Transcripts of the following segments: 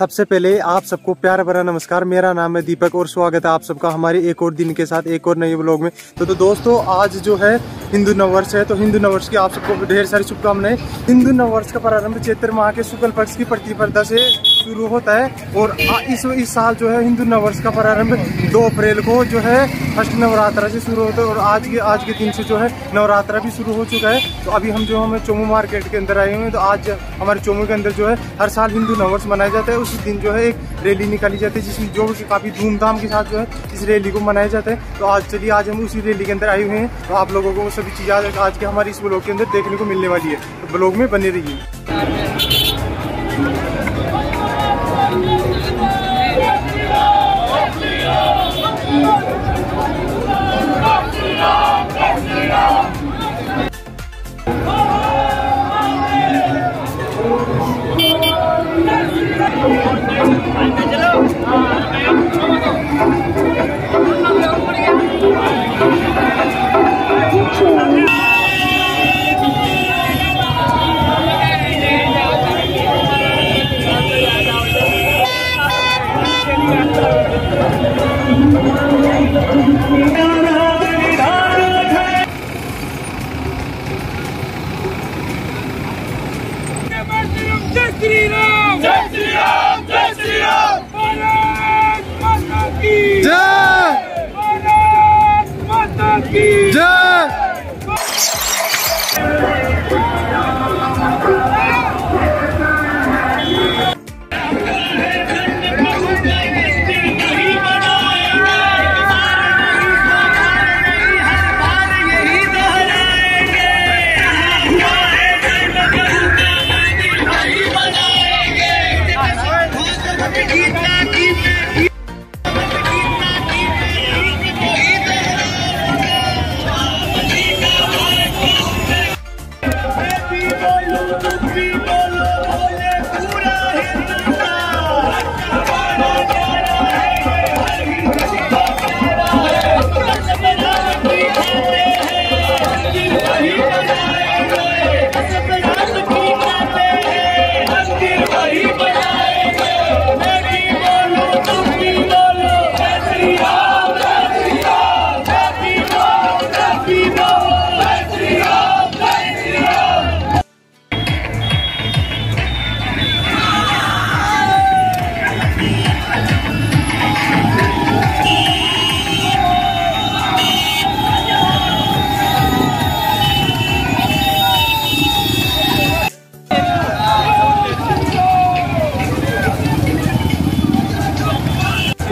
सबसे पहले आप सबको प्यार भरा नमस्कार। मेरा नाम है दीपक और स्वागत है आप सबका हमारे एक और दिन के साथ एक और नए ब्लॉग में। तो दोस्तों आज जो है हिंदू नववर्ष है, तो हिंदू नववर्ष की आप सबको ढेर सारी शुभकामनाएं। हिंदू नववर्ष का प्रारंभ चैत्र माह के शुक्ल पक्ष की प्रतिपदा से शुरू होता है और इस साल जो है हिंदू नववर्ष का प्रारंभ 2 अप्रैल को जो है फर्स्ट नवरात्रा से शुरू होता है और आज के दिन से जो है नवरात्रा भी शुरू हो चुका है। तो अभी हम जो हमें चोमू मार्केट के अंदर आए हुए हैं, तो आज हमारे चोमू के अंदर जो है हर साल हिंदू नववर्ष मनाया जाता है। उस दिन जो है एक रैली निकाली जाती है जिसमें जो काफ़ी धूमधाम के साथ जो है इस रैली को मनाया जाता है। तो आज चलिए आज हम उसी रैली के अंदर आए हुए हैं, तो आप लोगों को वो सभी चीज़ आज के हमारे इस ब्लॉग के अंदर देखने को मिलने वाली है। तो ब्लॉग में बने रहिए।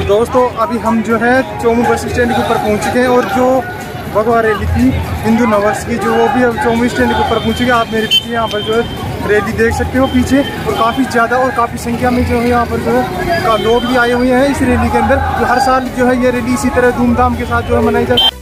दोस्तों अभी हम जो है चोमू बस स्टैंड के ऊपर पहुँच चुके हैं और जो भगवा रैली थी हिंदू नववर्ष की जो वो भी अब चोमू स्टैंड के ऊपर पहुँच चुके हैं। आप मेरे पीछे यहाँ पर जो है रैली देख सकते हो पीछे, और काफ़ी ज़्यादा और काफ़ी संख्या में जो है यहाँ पर जो है लोग भी आए हुए हैं इस रैली के अंदर। जो हर साल जो है ये रैली इसी तरह धूमधाम के साथ जो है मनाई जाती है।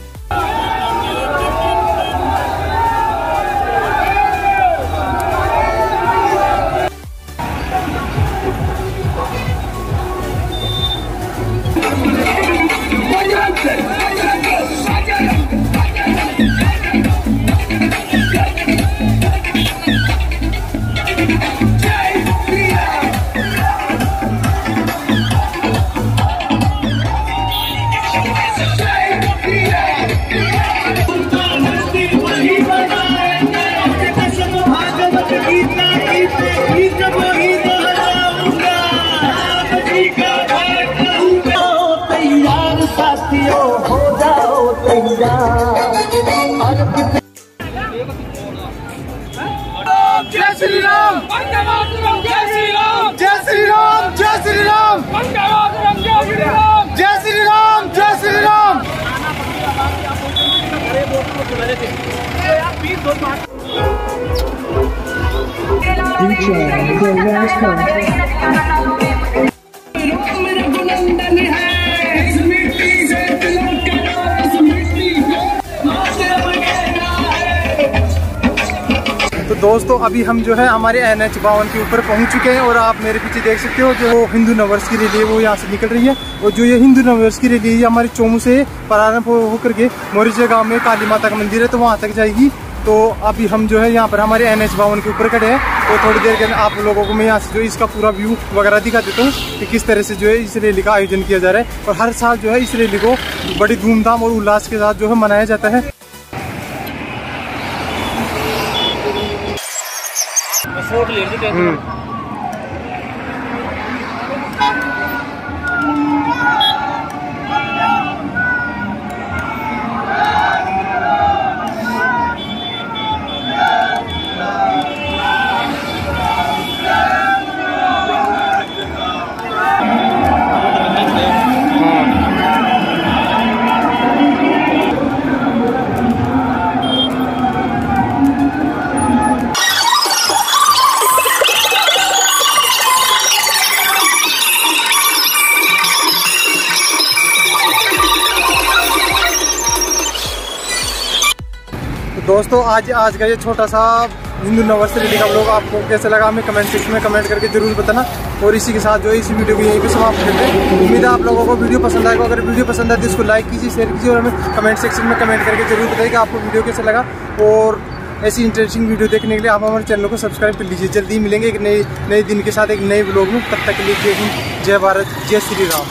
तो दोस्तों अभी हम जो है हमारे NH 52 के ऊपर पहुंच चुके हैं और आप मेरे पीछे देख सकते हो जो हिंदू नववर्ष की रैली है वो यहाँ से निकल रही है। और जो ये हिंदू नववर्ष की रैली है हमारे चोमू से प्रारंभ होकर के मोरिजा गाँव में काली माता का मंदिर है तो वहाँ तक जाएगी। तो अभी हम जो है यहाँ पर हमारे NH-52 के ऊपर खड़े हैं। तो थोड़ी देर के अंदर आप लोगों को मैं यहाँ से जो इसका पूरा व्यू वगैरह दिखा देता हूँ कि किस तरह से जो है इस रैली का आयोजन किया जा रहा है और हर साल जो है इस रैली को बड़ी धूमधाम और उल्लास के साथ जो है मनाया जाता है। दोस्तों आज का ये छोटा सा हिंदू नववर्ष रैली का व्लॉग आपको कैसा लगा हमें कमेंट सेक्शन में कमेंट करके जरूर बताना और इसी के साथ जो है इस वीडियो को यहीं पे समाप्त करते हैं। उम्मीद है आप लोगों को वीडियो पसंद आएगा। अगर वीडियो पसंद आए तो इसको लाइक कीजिए, शेयर कीजिए और हमें कमेंट सेक्शन में कमेंट करके जरूर बताइए कि आपको वीडियो कैसा लगा। और ऐसी इंटरेस्टिंग वीडियो देखने के लिए आप हमारे चैनल को सब्सक्राइब कर लीजिए। जल्दी मिलेंगे एक नए दिन के साथ एक नए व्लॉग में। तब तक के लिए जय हिंद, जय भारत, जय श्री राम।